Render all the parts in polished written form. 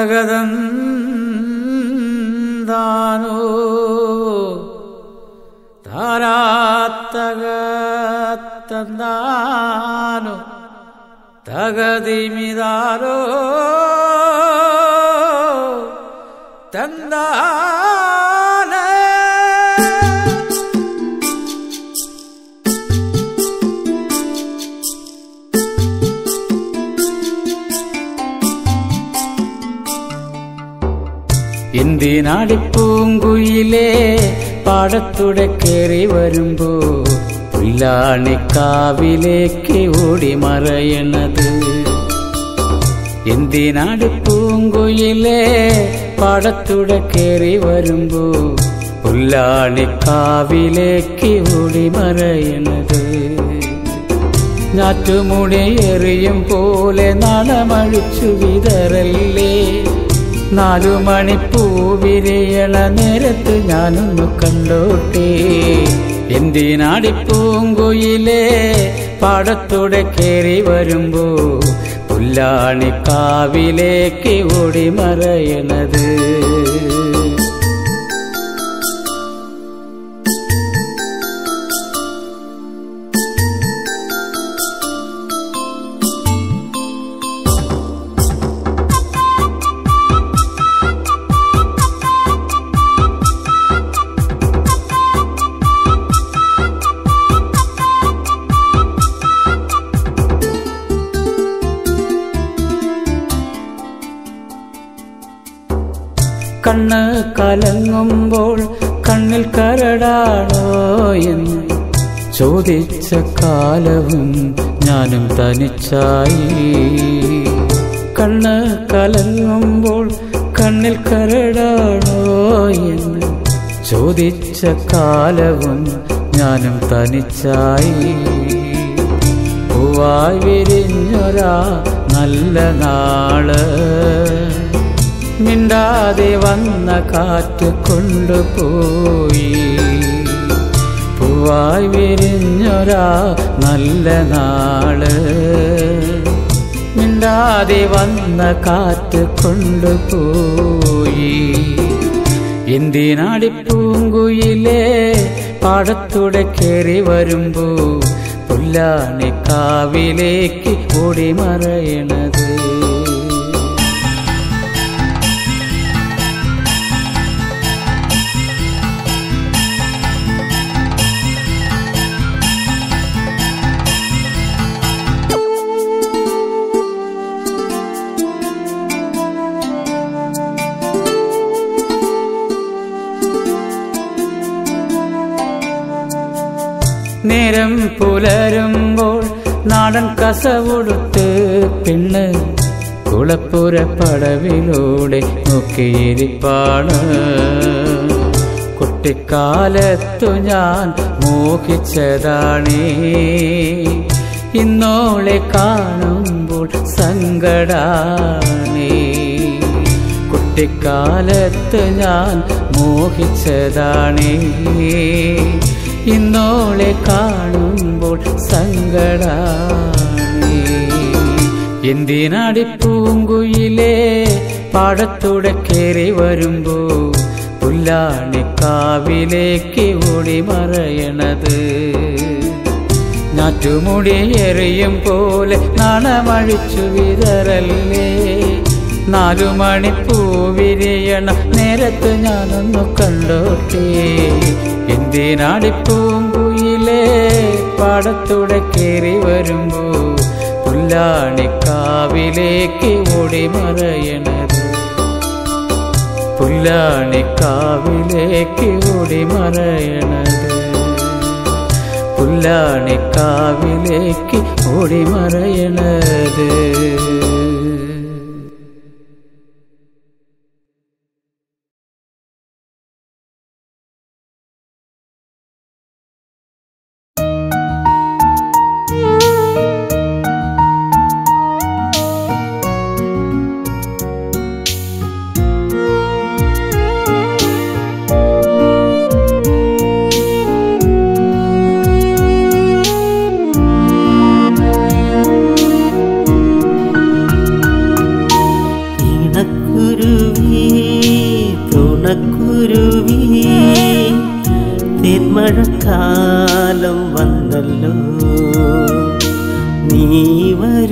ಜಗದಂದಾನೋ ಧರಾತ್ತಗತ್ತಂದಾನೋ ತಗದಿಮಿದಾರೋ ತಂದಾನ ഇന്ദിനാടിപ്പൂങ്കുയിലേ പാടത്തുടെ കയറി വരുമ്പോ പുല്ലാണിക്കാവിലേക്ക് ഓടി മറയണത്. എന്തിനാടിപ്പൂങ്കുയിലേ പാടത്തുടെ കയറി വരുമ്പോ പുല്ലാണിക്കാവിലേക്ക് ഓടി മറയണത്. ഞാറ്റുമുടി എറിയും പോലെ നടമഴിച്ചു വിതറല്ലേ, നാലുമണിപ്പൂവിരിയള നേരത്ത് ഞാനൊന്നു കണ്ടോട്ടെ. എന്തിനാടിപ്പൂങ്കുയിലേ പാടത്തുടെ കയറി വരുമ്പോ പുല്ലാണിക്കാവിലേക്ക് ഓടി മറയണത്. കണ്ണ് കലങ്ങുമ്പോൾ കണ്ണിൽ കരടാണോ എന്ന് ചോദിച്ച കാലവും ഞാനും തനിച്ചായി. കണ്ണ് കലങ്ങുമ്പോൾ കണ്ണിൽ കരടാണോ എന്ന് ചോദിച്ച കാലവും ഞാനും തനിച്ചായി. പൂവായി വിരിഞ്ഞൊരാ നല്ല നാള് മിണ്ടാതെ വന്ന കാറ്റ് കൊണ്ടുപോയി. പൂവായി വിരിഞ്ഞൊരാ നല്ല നാള് മിണ്ടാതെ വന്ന കാറ്റ് കൊണ്ടുപോയി. എന്തിനാടിപ്പൂങ്കുയിലേ പാടത്തുടെ കയറി വരുമ്പോ പുല്ലാണിക്കാവിലേക്ക് ഓടി മറയണത്. നേരം പുലരുമ്പോൾ നാടൻ കസവുടുത്ത് പെണ്ണ് കുളപ്പുരപ്പടവിലൂടെ നോക്കിയിരിപ്പാണ്. കുട്ടിക്കാലത്തു ഞാൻ മോഹിച്ചതാണേ, ഇന്നോളെ കാണുമ്പോൾ സങ്കടാണേ. കുട്ടിക്കാലത്ത് ഞാൻ മോഹിച്ചതാണേ, ഇന്നോളെ കാണുമ്പോൾ സങ്കടാണി. എന്തിനാടിപ്പൂങ്കുയിലേ പാടത്തുടെ കയറി വരുമ്പോ പുല്ലാണിക്കാവിലേക്ക് ഓടി മറയണത്. ഞാറ്റുമുടി എറിയും പോലെ നാണമഴിച്ചു വിതറല്ലേ, നാലുമണിപ്പൂവിരിയണ നേരത്ത് ഞാനൊന്നു കണ്ടോട്ടെ. എന്തിനാടിപ്പൂങ്കുയിലേ പാടത്തുടെ കയറി വരുമ്പോ പുല്ലാണിക്കാവിലേക്ക് ഓടി മറയണത്. പുല്ലാണിക്കാവിലേക്ക് ഓടി മറയണത്. പുല്ലാണിക്കാവിലേക്ക് ഓടി മറയണത്.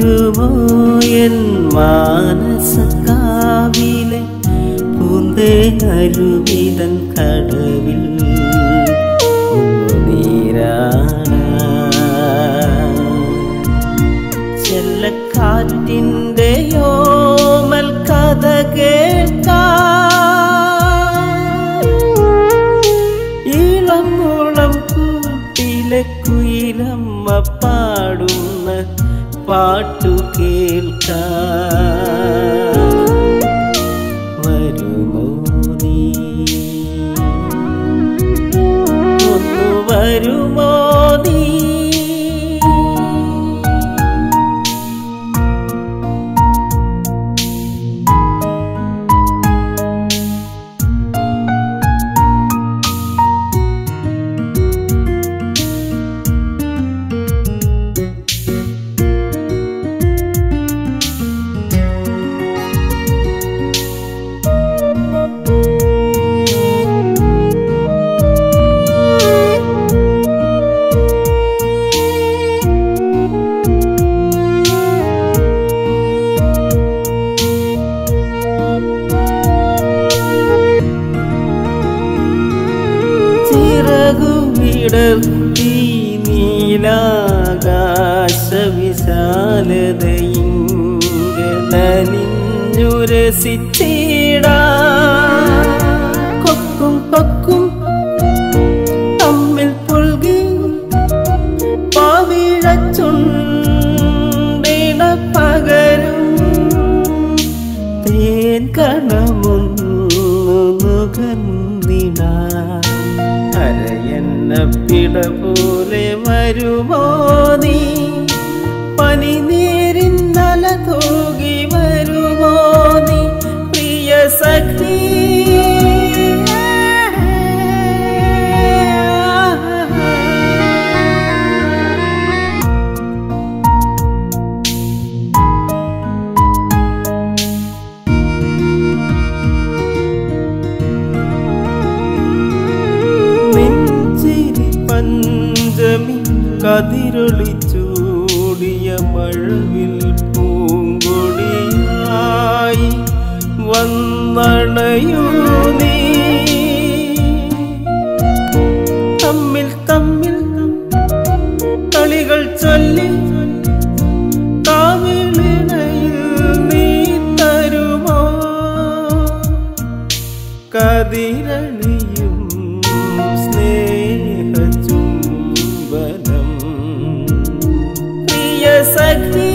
വരുമോ എൻ മാനസ കാവിലെ പൂന്തേനരുവിതൻ കടവിൽ നീരാണ ചെല്ലക്കാറ്റിൻ്റെ യോമൽ കഥ കേൾക്കാൻ ഇളം മുളം കൂട്ടിലെ കുയിലമ്മ പാടുന്ന പാട്ടു കേൾക്കാൻ വരുമോ നീ ഒന്നു വരുമോ നീ കൊക്കും കൊക്കും തമ്മിൽ പുൽകി പാവിഴച്ചുണ്ടിട പകരും തേൻ കണമൊന്നു നുകന്നിട അരയെന്ന പിട പോലെ വരുമോ നീ പനിനീരിൻ തല തൂകി വരുമോ നീ പ്രിയ സഖി നെഞ്ചിരി പഞ്ചമി കതിരൊളിച്ചു മഴവിൽ പൂങ്കൊടിയായി വന്നണയൂ നീ തമ്മിൽ തമ്മിൽ കളികൾ ചൊല്ലി കാവിളിണയിൽ നീ തരുമോ കതിരണിയും സ്നേഹചുംബനം സഖി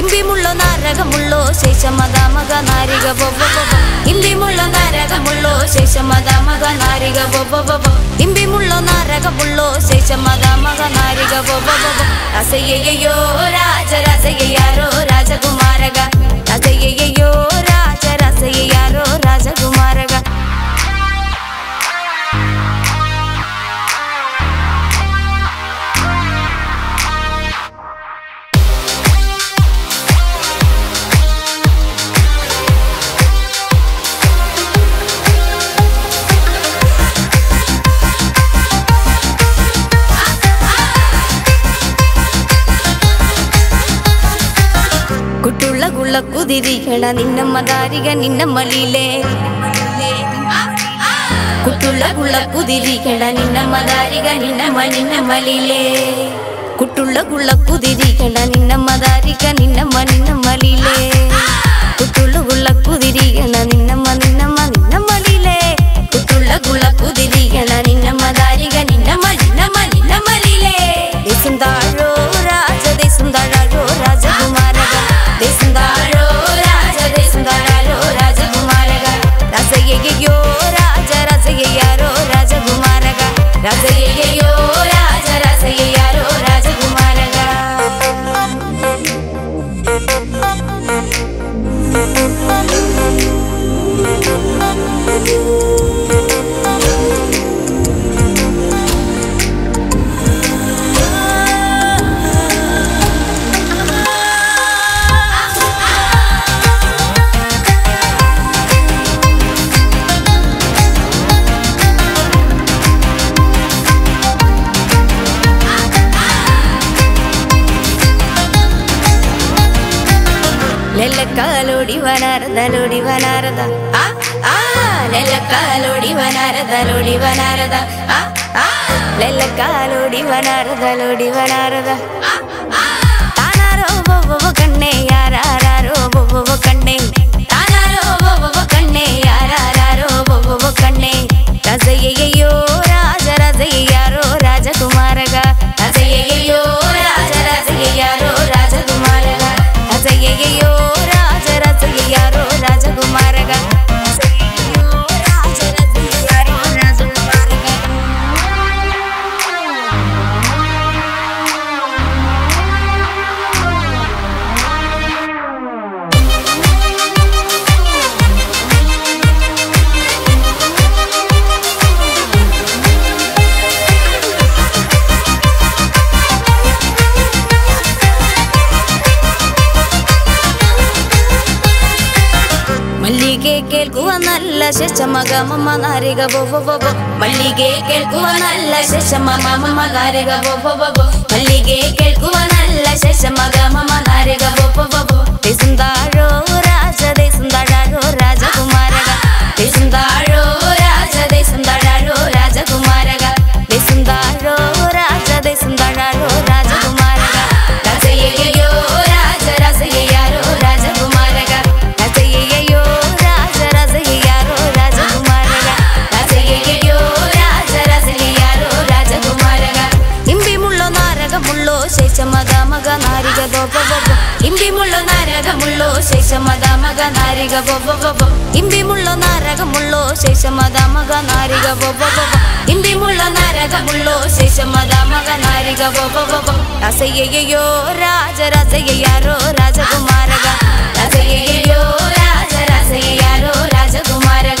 ഇമ്പിമുള്ള നാരകമുള്ളോ ശേഷമത മക നാരിക ഇമ്പിമുള്ള നാരകമുള്ളോ ശേഷമത മക നാരിക ഇമ്പിമുള്ള നാരകമുള്ളോ ശേഷമത മക നാരിക രസയയ്യോ രാജ രസയ്യാരോ രാജകുമാരക രസയയ്യോ രാജ രസയ്യാരോ രാജകുമാരക ಕುದಿರಿಗಳ ನಿನ್ನಮ್ಮ ದಾರಿಗ ನಿನ್ನಮ್ಮ ಲೀಲೆ ಕುಟ್ಟುಳ್ಳಗುಳ್ಳ ಕುದಿರಿಗಳ ನಿನ್ನಮ್ಮ ದಾರಿಗ ನಿನ್ನಮ್ಮ ನಿನ್ನಮ್ಮ ಲೀಲೆ ಕುಟ್ಟುಳ್ಳಗುಳ್ಳ ಕುದಿರಿಗಳ ನಿನ್ನಮ್ಮ ದಾರಿಗ ನಿನ್ನಮ್ಮ ನಿನ್ನಮ್ಮ ಲೀಲೆ ಕುಟ್ಟುಳ್ಳಗುಳ್ಳ ಕುದಿರಿಗಳ ನಿನ್ನಮ್ಮ ನಿನ್ನಮ್ಮ ನಿನ್ನಮ್ಮ ಲೀಲೆ ಕುಟ್ಟುಳ್ಳಗುಳ್ಳ ಕುದಿರಿಗಳ ನಿನ್ನಮ್ಮ ದಾರಿಗ ನಿನ್ನಮ್ಮ ನಿನ್ನಮ್ಮ ನಿನ್ನಮ್ಮ ಲೀಲೆ ದೇಸಂದಾಳೋ ರಾಜ ದೇಸಂದಾಳೋ ರಾಜಕುಮಾರಗ ದೇಸಂದಾಳೋ yo raja yaro raja kumaraga raja yo raja yaro raja kumaraga Lohri ವನಾರದ ಆ ಆ ಲಲ್ಲಕ್ಕ ಲೋಡಿ ವನಾರದ ಲೋಡಿ ವನಾರದ ಆ ಆ ಲಲ್ಲಕ್ಕ ಲೋಡಿ ವನಾರದ ಆ ಆ ತಾನಾರೋ ಬೊಬ್ಬೊ ಕಣ್ಣೆ ಯಾರಾರೋ ಬೊಬ್ಬೊ ಕಣ್ಣೆ ತಾನಾರೋ ಬೊಬ್ಬೊ ಕಣ್ಣೆ ಯಾರಾರೋ ಬೊಬ್ಬೊ ಕಣ್ಣೆ ರಜಯ್ಯಯ್ಯೋ ರಾಜ ರಜಯ್ಯಾರೋ ರಾಜಕುಮಾರಗ ರಜಯ್ಯಯ್ಯೋ ರಾಜ ರಜಯ್ಯಾರೋ ರಾಜಕುಮಾರಗ ರಜಯ್ಯಯ್ಯೋ ಯಾರೋ ರಾಜಕುಮಾರಗ ಶಮಗ ಮಮ್ಮ ನಾರಿಗ ಬೊಬ್ಬೊ ಮಲ್ಲಿಗೆ ಕೇಳ್ಕುವ ನಲ್ಲ ಶಮ ಮಮ್ಮ ನಾರಿಗ ಬೊಬ್ಬೊ ಮಲ್ಲಿಗೆ ಕೇಳ್ಕುವ ನಲ್ಲ ಶಮಗ ಮಮ್ಮ ನಾರಿಗ ಬೊಬ್ಬೊ ದೇಸಂದಾಳೋ ರಾಜ ದೇಸಂದಾಳೋ ರಾಜಕುಮಾರಗ ದೇಸಂದಾಳೋ ರಾಜ ದೇಸಂದಾಳೋ ರಾಜಕುಮಾರಗ ದೇಸಂದಾಳೋ ರಾಜ ದೇಸಂದಾಳೋ ರಾಜಕುಮಾರಗ ರಜಯ್ಯಯ್ಯೋ ರಾಜ ರಜಯ್ಯಾರೋ ರಾಜಕುಮಾರಗ ರಜಯ್ಯಯ್ಯೋ ಶೇಷಮದ ಮಗ ನಾರಿಗ ಬೊಬ್ಬೊ ಇಂಬಿ ಮುಳ್ಳೋ ನಾರಗ ಮುಳ್ಳೋ ಶೇಷಮದ ಮಗ ನಾರಿಗ ಬೊಬ್ಬೊ ಇಂಬಿ ಮುಳ್ಳೋ ನಾರಗ ಮುಳ್ಳೋ ಶೇಷಮದ ಮಗ ನಾರಿಗ ಬೊಬ್ಬೊ ಇಂಬಿ ಮುಳ್ಳೋ ನಾರಗ ಮುಳ್ಳೋ ಶೇಷಮದ ಮಗ ನಾರಿಗ ಬೊಬ್ಬೊ ರಸಯ್ಯಯ್ಯೋ ರಾಜ ರಸಯ್ಯಾರೋ ರಾಜಕುಮಾರಗ ರಸಯ್ಯಯ್ಯೋ ರಾಜ ರಸಯ್ಯಾರೋ ರಾಜಕುಮಾರಗ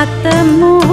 At the moon.